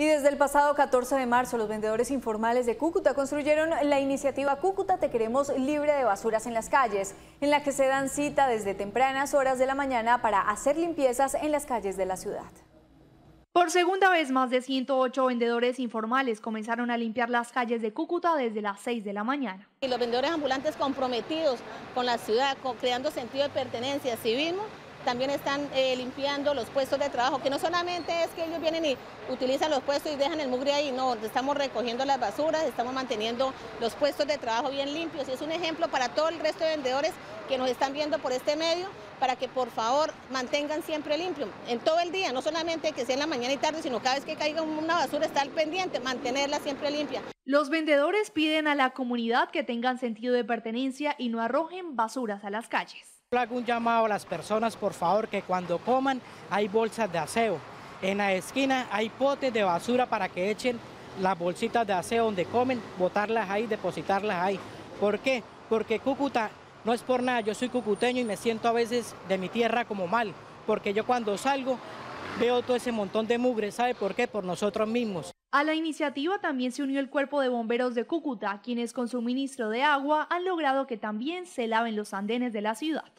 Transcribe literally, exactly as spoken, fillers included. Y desde el pasado catorce de marzo, los vendedores informales de Cúcuta construyeron la iniciativa Cúcuta Te Queremos Libre de Basuras en las Calles, en la que se dan cita desde tempranas horas de la mañana para hacer limpiezas en las calles de la ciudad. Por segunda vez, más de ciento ocho vendedores informales comenzaron a limpiar las calles de Cúcuta desde las seis de la mañana. Y los vendedores ambulantes comprometidos con la ciudad, creando sentido de pertenencia, civismo, también están eh, limpiando los puestos de trabajo, que no solamente es que ellos vienen y utilizan los puestos y dejan el mugre ahí, no, estamos recogiendo las basuras, estamos manteniendo los puestos de trabajo bien limpios. Y es un ejemplo para todo el resto de vendedores que nos están viendo por este medio, para que por favor mantengan siempre limpio, en todo el día, no solamente que sea en la mañana y tarde, sino cada vez que caiga una basura estar pendiente, mantenerla siempre limpia. Los vendedores piden a la comunidad que tengan sentido de pertenencia y no arrojen basuras a las calles. Hago un llamado a las personas, por favor, que cuando coman hay bolsas de aseo, en la esquina hay potes de basura para que echen las bolsitas de aseo donde comen, botarlas ahí, depositarlas ahí. ¿Por qué? Porque Cúcuta... No es por nada, yo soy cucuteño y me siento a veces de mi tierra como mal, porque yo cuando salgo veo todo ese montón de mugre, ¿sabe por qué? Por nosotros mismos. A la iniciativa también se unió el Cuerpo de Bomberos de Cúcuta, quienes con suministro de agua han logrado que también se laven los andenes de la ciudad.